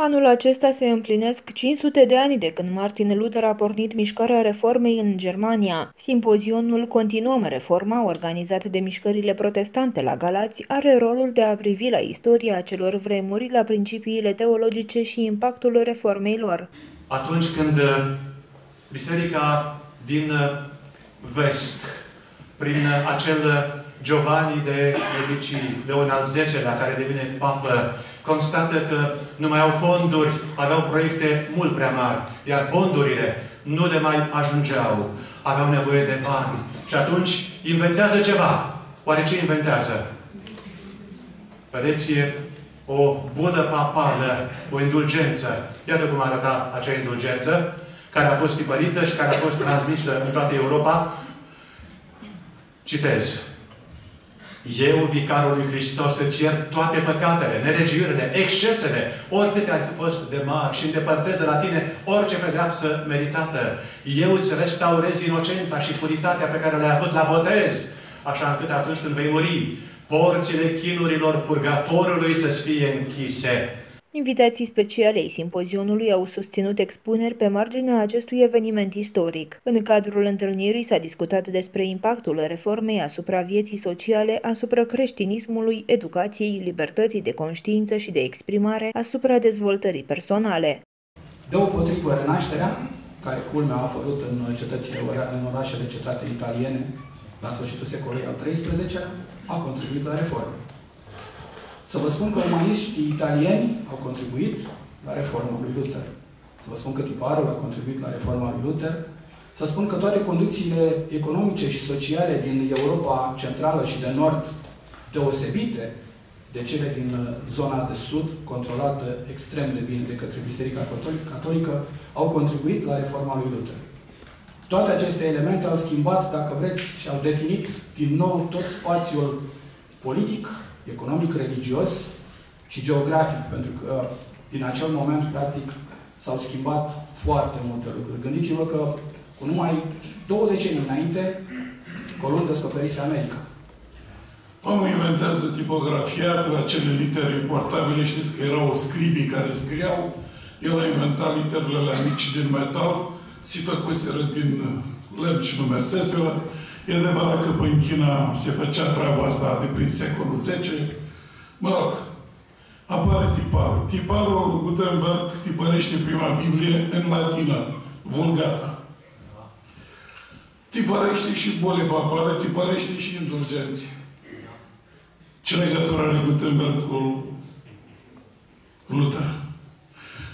Anul acesta se împlinesc 500 de ani de când Martin Luther a pornit mișcarea reformei în Germania. Simpozionul Continuăm Reforma, organizat de mișcările protestante la Galați, are rolul de a privi la istoria acelor vremuri, la principiile teologice și impactul reformei lor. Atunci când biserica din vest, prin acel Giovanni de Medici, Leon al 10-lea, care devine papă, constată că nu mai au fonduri, aveau proiecte mult prea mari, iar fondurile nu le mai ajungeau. Aveau nevoie de bani. Și atunci inventează ceva. Oare ce inventează? Vedeți, e o bună papală, o indulgență. Iată cum arăta acea indulgență, care a fost tipărită și care a fost transmisă în toată Europa. Citez. Eu, Vicarul lui Hristos, îți iert toate păcatele, nelegiurile, excesele, oricâte ai fost de mari și îndepărtez de la tine orice pedeapsă meritată. Eu îți restaurez inocența și puritatea pe care le-ai avut la botez, așa încât atunci când vei muri, porțile chinurilor purgatorului să-ți fie închise. Invitații specialei simpozionului au susținut expuneri pe marginea acestui eveniment istoric. În cadrul întâlnirii s-a discutat despre impactul reformei asupra vieții sociale, asupra creștinismului, educației, libertății de conștiință și de exprimare, asupra dezvoltării personale. Deopotrivă, renașterea, care culmea a apărut în orașele cetate italiene la sfârșitul secolului al XIII-lea, a contribuit la reformă. Să vă spun că umaniștii italieni au contribuit la reforma lui Luther. Să vă spun că tiparul a contribuit la reforma lui Luther. Să spun că toate condițiile economice și sociale din Europa Centrală și de Nord, deosebite de cele din zona de Sud, controlată extrem de bine de către Biserica Catolică, au contribuit la reforma lui Luther. Toate aceste elemente au schimbat, dacă vreți, și au definit din nou tot spațiul politic, economic, religios și geografic, pentru că din acel moment, practic, s-au schimbat foarte multe lucruri. Gândiți-vă că cu numai 2 decenii înainte, Columb descoperise America. Omul inventează tipografia cu acele litere portabile, știți că erau scribii care scriau, el a inventat literele alea mici din metal, se făcuseră din lemn și nu merseseră. E adevărat că în China se făcea treaba asta de prin secolul X. Mă rog, apare tiparul. Tiparul Gutenberg tipărește prima Biblie în latină, Vulgata. Tipărește și boli papale, tipărește și indulgenții. Ce legătură are Gutenberg cu Luther?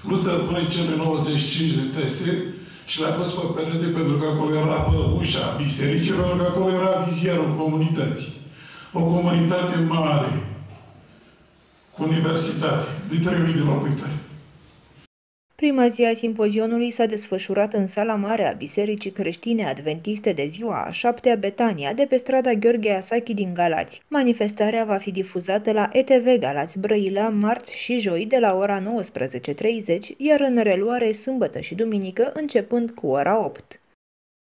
Luther pune cele 95 de tese și le-a pus pe perete pentru că acolo era pe ușa bisericii, pentru că acolo era vizierul comunității. O comunitate mare, cu universitate, de 3.000 de locuitori. Prima zi a simpozionului s-a desfășurat în sala mare a Bisericii Creștine Adventiste de ziua a 7-a Betania, de pe strada Gheorghe Asachi din Galați. Manifestarea va fi difuzată la ETV Galați Brăila, marți și joi, de la ora 19:30, iar în reluare sâmbătă și duminică, începând cu ora 8.